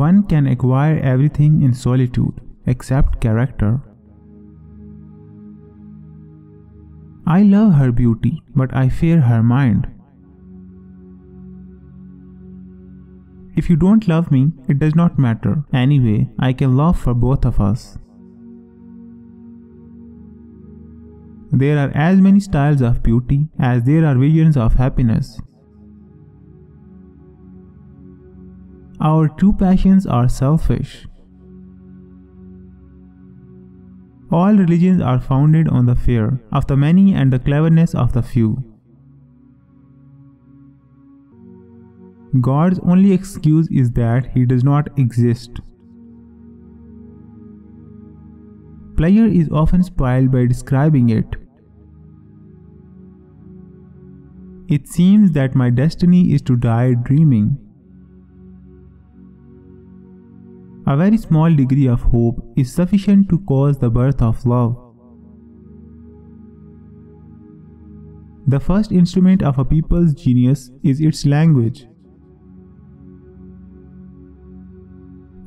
One can acquire everything in solitude except character. I love her beauty, but I fear her mind. If you don't love me, it does not matter. Anyway, I can love for both of us. There are as many styles of beauty as there are visions of happiness. Our two passions are selfish. All religions are founded on the fear of the many and the cleverness of the few. God's only excuse is that he does not exist. Pleasure is often spoiled by describing it. It seems that my destiny is to die dreaming. A very small degree of hope is sufficient to cause the birth of love. The first instrument of a people's genius is its language.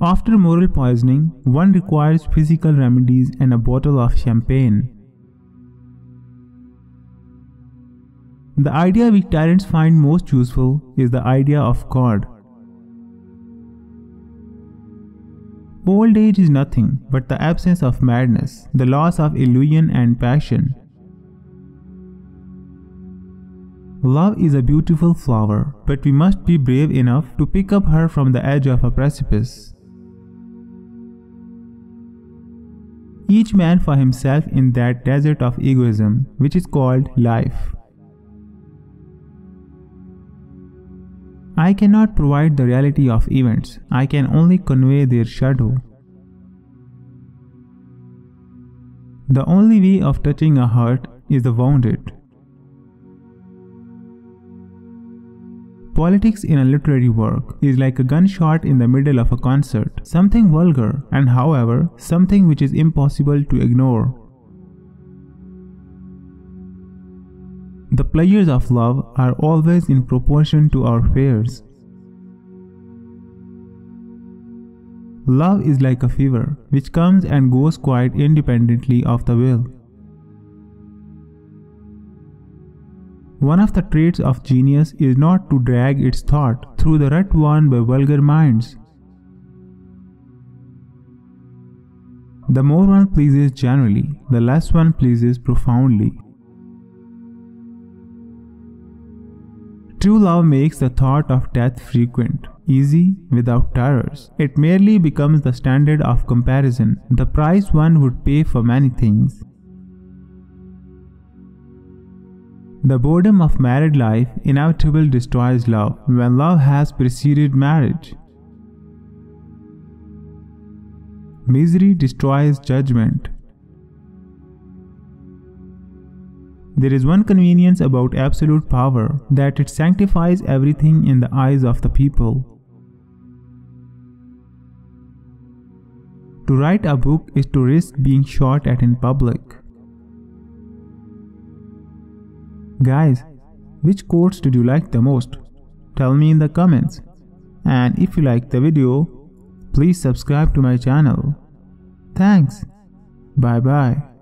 After moral poisoning, one requires physical remedies and a bottle of champagne. The idea which tyrants find most useful is the idea of God. Old age is nothing but the absence of madness, the loss of illusion and passion. Love is a beautiful flower, but we must be brave enough to pick up her from the edge of a precipice. Each man for himself in that desert of egoism, which is called life. I cannot provide the reality of events, I can only convey their shadow. The only way of touching a heart is the wounded. Politics in a literary work is like a gunshot in the middle of a concert, something vulgar and, however, something which is impossible to ignore. The pleasures of love are always in proportion to our fears. Love is like a fever, which comes and goes quite independently of the will. One of the traits of genius is not to drag its thought through the rut worn by vulgar minds. The more one pleases generally, the less one pleases profoundly. True love makes the thought of death frequent, easy, without terrors. It merely becomes the standard of comparison, the price one would pay for many things. The boredom of married life inevitably destroys love when love has preceded marriage. Misery destroys judgment. There is one convenience about absolute power, that it sanctifies everything in the eyes of the people. To write a book is to risk being shot at in public. Guys, which quotes did you like the most? Tell me in the comments. And if you like the video, please subscribe to my channel. Thanks. Bye bye.